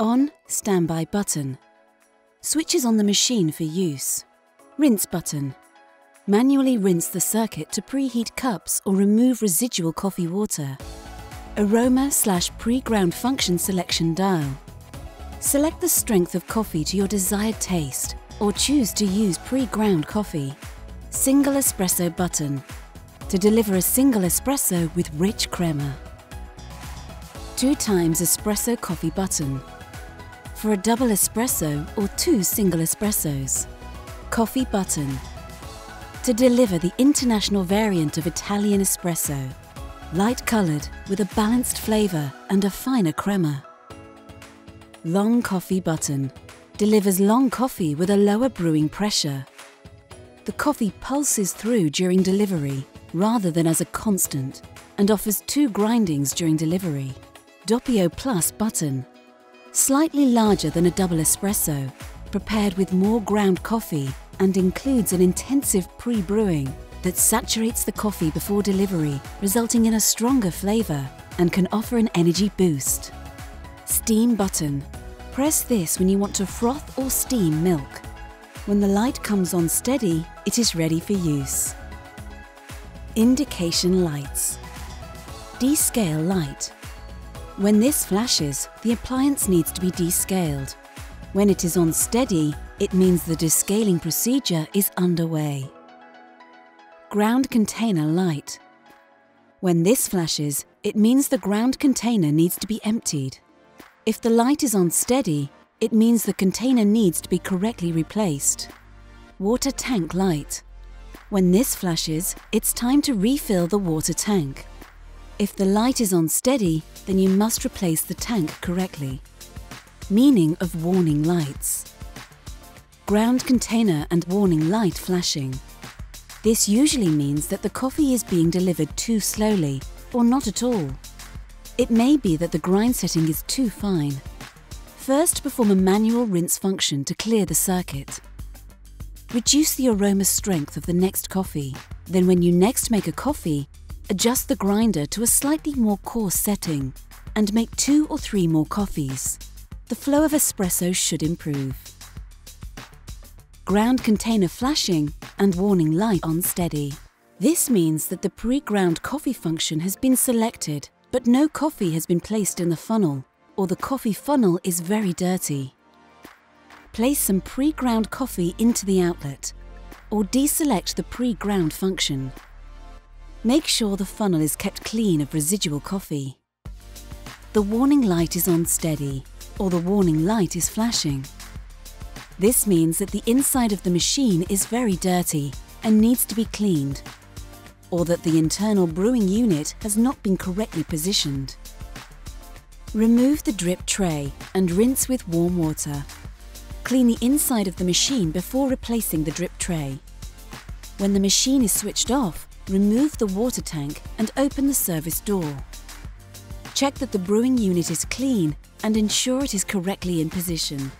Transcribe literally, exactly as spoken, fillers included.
On standby button switches on the machine for use. Rinse button manually rinse the circuit to preheat cups or remove residual coffee water. Aroma slash pre-ground function selection dial. Select the strength of coffee to your desired taste or choose to use pre-ground coffee. Single espresso button to deliver a single espresso with rich crema. Two times espresso coffee button for a double espresso or two single espressos. Coffee button to deliver the international variant of Italian espresso, light coloured with a balanced flavour and a finer crema. Long coffee button delivers long coffee with a lower brewing pressure. The coffee pulses through during delivery rather than as a constant and offers two grindings during delivery. Doppio+ button, slightly larger than a double espresso, prepared with more ground coffee and includes an intensive pre-brewing that saturates the coffee before delivery, resulting in a stronger flavour and can offer an energy boost. Steam button. Press this when you want to froth or steam milk. When the light comes on steady, it is ready for use. Indication lights. Descale light. When this flashes, the appliance needs to be descaled. When it is on steady, it means the descaling procedure is underway. Ground container light. When this flashes, it means the ground container needs to be emptied. If the light is on steady, it means the container needs to be correctly replaced. Water tank light. When this flashes, it's time to refill the water tank. If the light is on steady, then you must replace the tank correctly. Meaning of warning lights. Ground container and warning light flashing. This usually means that the coffee is being delivered too slowly or not at all. It may be that the grind setting is too fine. First, perform a manual rinse function to clear the circuit. Reduce the aroma strength of the next coffee. Then when you next make a coffee, adjust the grinder to a slightly more coarse setting and make two or three more coffees. The flow of espresso should improve. Ground container flashing and warning light on steady. This means that the pre-ground coffee function has been selected, but no coffee has been placed in the funnel, or the coffee funnel is very dirty. Place some pre-ground coffee into the outlet, or deselect the pre-ground function. Make sure the funnel is kept clean of residual coffee. The warning light is on steady, or the warning light is flashing. This means that the inside of the machine is very dirty and needs to be cleaned, or that the internal brewing unit has not been correctly positioned. Remove the drip tray and rinse with warm water. Clean the inside of the machine before replacing the drip tray. When the machine is switched off, remove the water tank and open the service door. Check that the brewing unit is clean and ensure it is correctly in position.